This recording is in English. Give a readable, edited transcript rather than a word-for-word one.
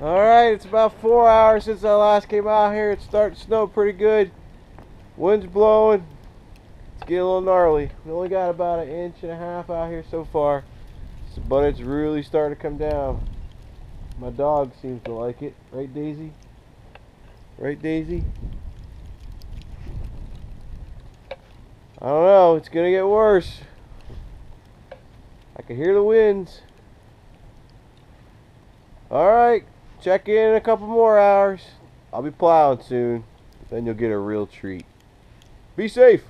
Alright, it's about 4 hours since I last came out here. It's starting to snow pretty good. Wind's blowing. It's getting a little gnarly. We only got about 1.5 inches out here so far, but it's really starting to come down. My dog seems to like it. Right, Daisy? Right, Daisy? I don't know. It's going to get worse. I can hear the winds. Alright, check in a couple more hours. I'll be plowing soon. Then you'll get a real treat. Be safe.